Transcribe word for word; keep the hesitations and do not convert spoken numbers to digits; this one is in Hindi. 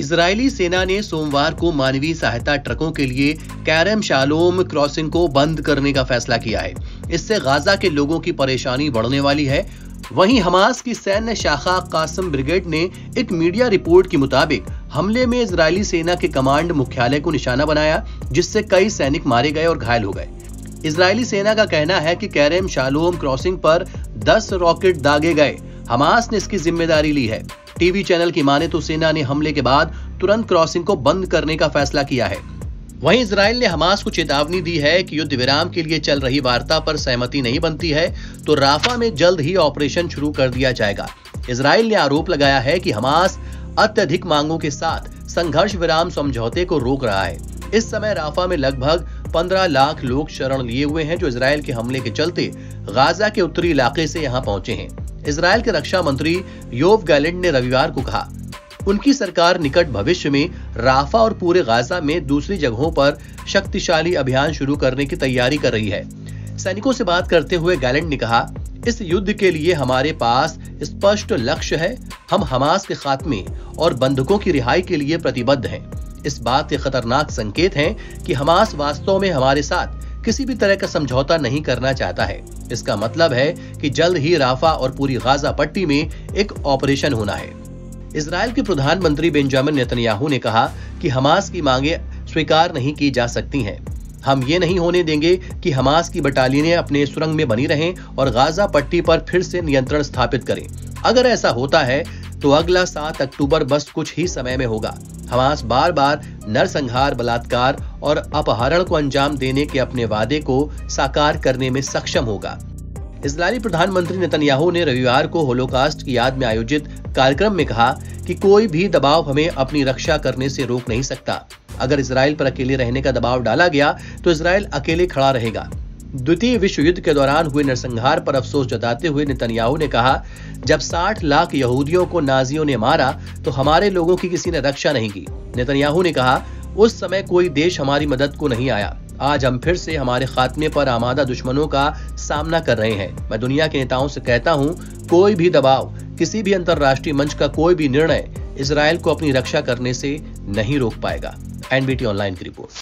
इजरायली सेना ने सोमवार को मानवीय सहायता ट्रकों के लिए कारम शालोम क्रॉसिंग को बंद करने का फैसला किया है। इससे गाजा के लोगों की परेशानी बढ़ने वाली है। वहीं हमास की सैन्य शाखा कासम ब्रिगेड ने एक मीडिया रिपोर्ट के मुताबिक हमले में इजरायली सेना के कमांड मुख्यालय को निशाना बनाया, जिससे कई सैनिक मारे गए और घायल हो गए। इजरायली सेना का कहना है कि कारम शालोम क्रॉसिंग पर दस रॉकेट दागे गए। हमास ने इसकी जिम्मेदारी ली है। टीवी चैनल की माने तो सेना ने हमले के बाद तुरंत क्रॉसिंग को बंद करने का फैसला किया है। वहीं इजराइल ने हमास को चेतावनी दी है कि युद्ध विराम के लिए चल रही वार्ता पर सहमति नहीं बनती है तो राफा में जल्द ही ऑपरेशन शुरू कर दिया जाएगा। इजराइल ने आरोप लगाया है कि हमास अत्यधिक मांगों के साथ संघर्ष विराम समझौते को रोक रहा है। इस समय राफा में लगभग पंद्रह लाख लोग शरण लिए हुए हैं, जो इजराइल के हमले के चलते गाजा के उत्तरी इलाके से यहाँ पहुंचे हैं। इजराइल के रक्षा मंत्री योव गैलेंट ने रविवार को कहा, उनकी सरकार निकट भविष्य में राफा और पूरे गाजा में दूसरी जगहों पर शक्तिशाली अभियान शुरू करने की तैयारी कर रही है। सैनिकों से बात करते हुए गैलेंट ने कहा, इस युद्ध के लिए हमारे पास स्पष्ट लक्ष्य है। हम हमास के खात्मे और बंधकों की रिहाई के लिए प्रतिबद्ध हैं। इस बात के खतरनाक संकेत हैं कि हमास वास्तव में हमारे साथ किसी भी तरह का समझौता नहीं करना चाहता है। इसका मतलब है कि जल्द ही राफा और पूरी गाजा पट्टी में एक ऑपरेशन होना है। इजराइल के प्रधानमंत्री बेंजामिन नेतन्याहू ने कहा कि हमास की मांगें स्वीकार नहीं की जा सकती हैं। हम ये नहीं होने देंगे कि हमास की बटालियनें अपने सुरंग में बनी रहें और गाजा पट्टी पर फिर से नियंत्रण स्थापित करें। अगर ऐसा होता है तो अगला सात अक्टूबर बस कुछ ही समय में होगा। हमास बार बार नरसंहार, बलात्कार और अपहरण को अंजाम देने के अपने वादे को साकार करने में सक्षम होगा। इजरायली प्रधानमंत्री नेतन्याहू ने रविवार को होलोकास्ट की याद में आयोजित कार्यक्रम में कहा कि कोई भी दबाव हमें अपनी रक्षा करने से रोक नहीं सकता। अगर इजराइल पर अकेले रहने का दबाव डाला गया तो इजराइल अकेले खड़ा रहेगा। द्वितीय विश्व युद्ध के दौरान हुए नरसंहार पर अफसोस जताते हुए नेतन्याहू ने कहा, जब साठ लाख यहूदियों को नाजियों ने मारा तो हमारे लोगों की किसी ने रक्षा नहीं की। नेतन्याहू ने कहा, उस समय कोई देश हमारी मदद को नहीं आया। आज हम फिर से हमारे खात्मे पर आमादा दुश्मनों का सामना कर रहे हैं। मैं दुनिया के नेताओं से कहता हूं, कोई भी दबाव, किसी भी अंतर्राष्ट्रीय मंच का कोई भी निर्णय इजराइल को अपनी रक्षा करने से नहीं रोक पाएगा। एनबीटी ऑनलाइन की रिपोर्ट।